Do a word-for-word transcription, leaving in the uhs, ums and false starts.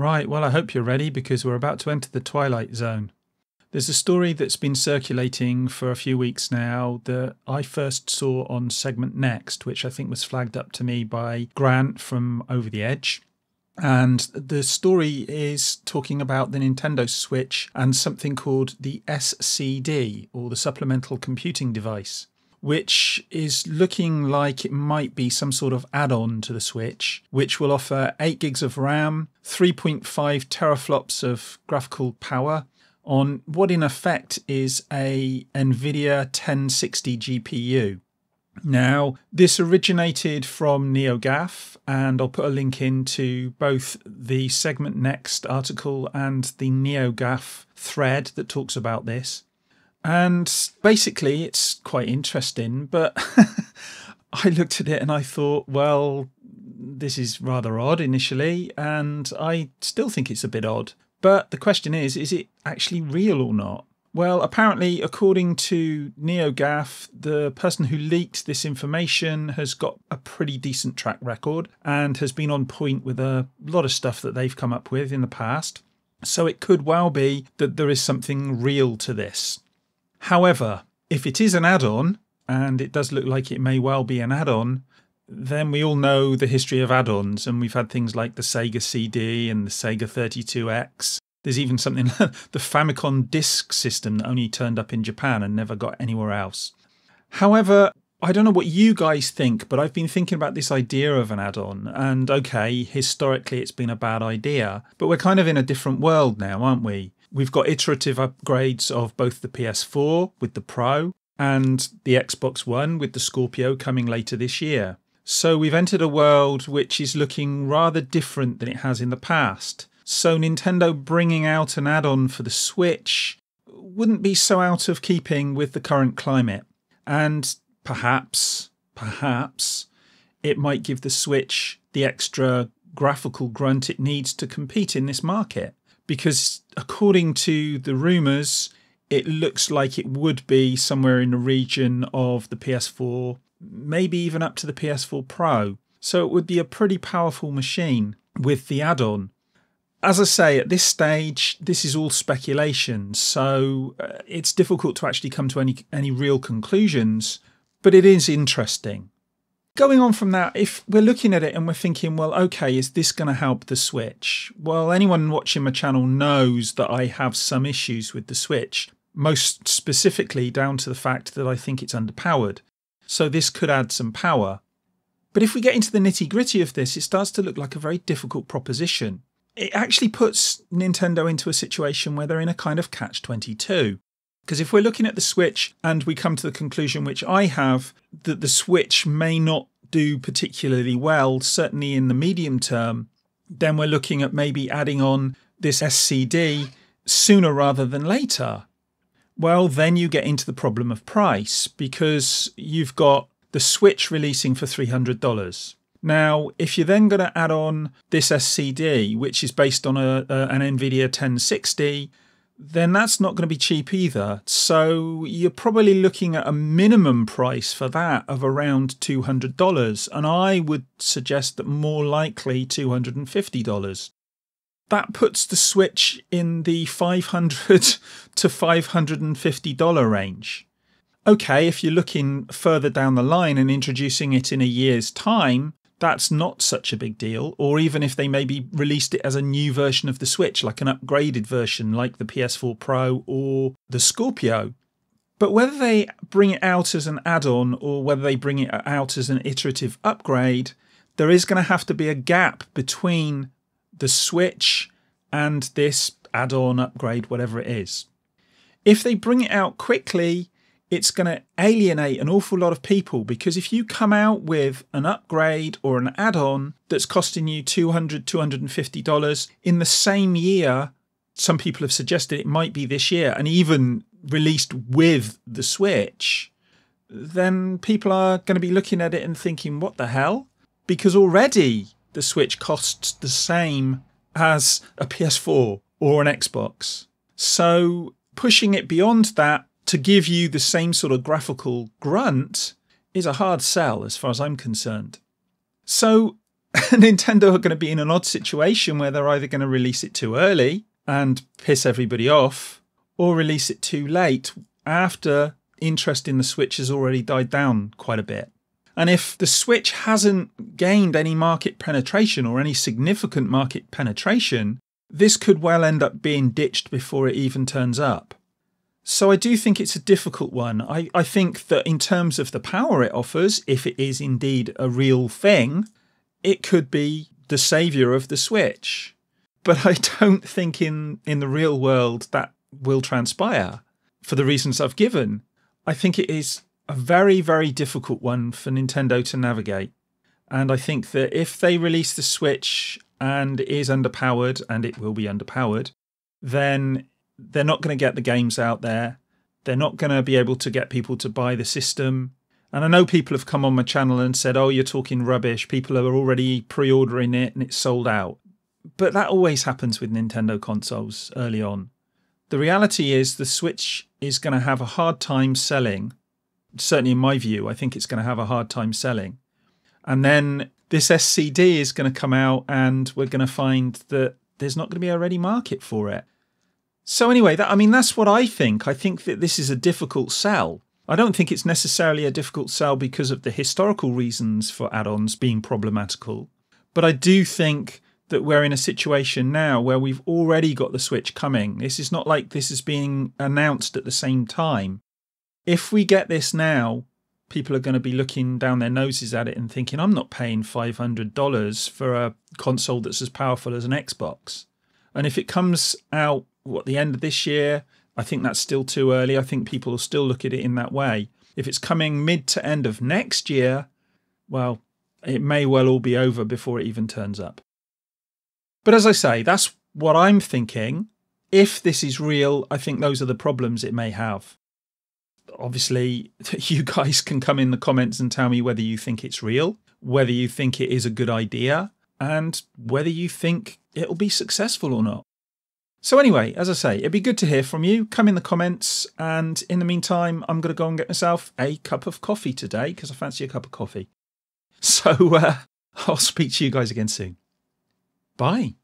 Right, well I hope you're ready because we're about to enter the Twilight Zone. There's a story that's been circulating for a few weeks now that I first saw on Segment Next, which I think was flagged up to me by Grant from Over the Edge. And the story is talking about the Nintendo Switch and something called the S C D, or the Supplemental Computing Device, which is looking like it might be some sort of add-on to the Switch, which will offer eight gigs of RAM, three point five teraflops of graphical power, on what in effect is a Nvidia ten sixty G P U. Now, this originated from NeoGAF, and I'll put a link into both the Segment Next article and the NeoGAF thread that talks about this. And basically, it's quite interesting, but I looked at it and I thought, well, this is rather odd initially, and I still think it's a bit odd. But the question is, is it actually real or not? Well, apparently, according to NeoGAF, the person who leaked this information has got a pretty decent track record and has been on point with a lot of stuff that they've come up with in the past. So it could well be that there is something real to this. However, if it is an add-on, and it does look like it may well be an add-on, then we all know the history of add-ons, and we've had things like the Sega C D and the Sega thirty-two X. There's even something like the Famicom Disk System that only turned up in Japan and never got anywhere else. However, I don't know what you guys think, but I've been thinking about this idea of an add-on, and okay, historically it's been a bad idea, but we're kind of in a different world now, aren't we? We've got iterative upgrades of both the P S four with the Pro and the Xbox One with the Scorpio coming later this year. So we've entered a world which is looking rather different than it has in the past. So Nintendo bringing out an add-on for the Switch wouldn't be so out of keeping with the current climate. And perhaps, perhaps, it might give the Switch the extra graphical grunt it needs to compete in this market. Because according to the rumours, it looks like it would be somewhere in the region of the P S four, maybe even up to the P S four Pro. So it would be a pretty powerful machine with the add-on. As I say, at this stage, this is all speculation, so it's difficult to actually come to any, any real conclusions, but it is interesting. Going on from that, if we're looking at it and we're thinking, well, okay, is this going to help the Switch? Well, anyone watching my channel knows that I have some issues with the Switch, most specifically down to the fact that I think it's underpowered. So this could add some power. But if we get into the nitty-gritty of this, it starts to look like a very difficult proposition. It actually puts Nintendo into a situation where they're in a kind of catch twenty-two. Because if we're looking at the Switch and we come to the conclusion, which I have, that the Switch may not do particularly well, certainly in the medium term, then we're looking at maybe adding on this S C D sooner rather than later. Well, then you get into the problem of price, because you've got the Switch releasing for three hundred dollars. Now, if you're then going to add on this S C D, which is based on a, a, an Nvidia ten sixty, then that's not going to be cheap either. So you're probably looking at a minimum price for that of around two hundred dollars, and I would suggest that more likely two hundred fifty dollars. That puts the Switch in the five hundred to five hundred fifty dollars range. Okay, if you're looking further down the line and introducing it in a year's time, that's not such a big deal. Or even if they maybe released it as a new version of the Switch, like an upgraded version like the P S four Pro or the Scorpio. But whether they bring it out as an add-on or whether they bring it out as an iterative upgrade, there is going to have to be a gap between the Switch and this add-on, upgrade, whatever it is. If they bring it out quickly, it's going to alienate an awful lot of people, because if you come out with an upgrade or an add-on that's costing you two hundred dollars, two hundred fifty dollars in the same year, some people have suggested it might be this year, and even released with the Switch, then people are going to be looking at it and thinking, what the hell? Because already the Switch costs the same as a P S four or an Xbox. So pushing it beyond that to give you the same sort of graphical grunt is a hard sell as far as I'm concerned. So Nintendo are going to be in an odd situation where they're either going to release it too early and piss everybody off, or release it too late after interest in the Switch has already died down quite a bit. And if the Switch hasn't gained any market penetration or any significant market penetration, this could well end up being ditched before it even turns up. So I do think it's a difficult one. I, I think that in terms of the power it offers, if it is indeed a real thing, it could be the saviour of the Switch. But I don't think in, in the real world that will transpire, for the reasons I've given. I think it is a very, very difficult one for Nintendo to navigate. And I think that if they release the Switch and it is underpowered, and it will be underpowered, then they're not going to get the games out there. They're not going to be able to get people to buy the system. And I know people have come on my channel and said, oh, you're talking rubbish. People are already pre-ordering it and it's sold out. But that always happens with Nintendo consoles early on. The reality is the Switch is going to have a hard time selling. Certainly in my view, I think it's going to have a hard time selling. And then this S C D is going to come out and we're going to find that there's not going to be a ready market for it. So anyway, that, I mean, that's what I think. I think that this is a difficult sell. I don't think it's necessarily a difficult sell because of the historical reasons for add-ons being problematical. But I do think that we're in a situation now where we've already got the Switch coming. This is not like this is being announced at the same time. If we get this now, people are going to be looking down their noses at it and thinking, I'm not paying five hundred dollars for a console that's as powerful as an Xbox. And if it comes out at the end of this year, I think that's still too early. I think people will still look at it in that way. If it's coming mid to end of next year, well, it may well all be over before it even turns up. But as I say, that's what I'm thinking. If this is real, I think those are the problems it may have. Obviously, you guys can come in the comments and tell me whether you think it's real, whether you think it is a good idea, and whether you think it'll be successful or not. So anyway, as I say, it'd be good to hear from you. Come in the comments. And in the meantime, I'm going to go and get myself a cup of coffee today because I fancy a cup of coffee. So uh, I'll speak to you guys again soon. Bye.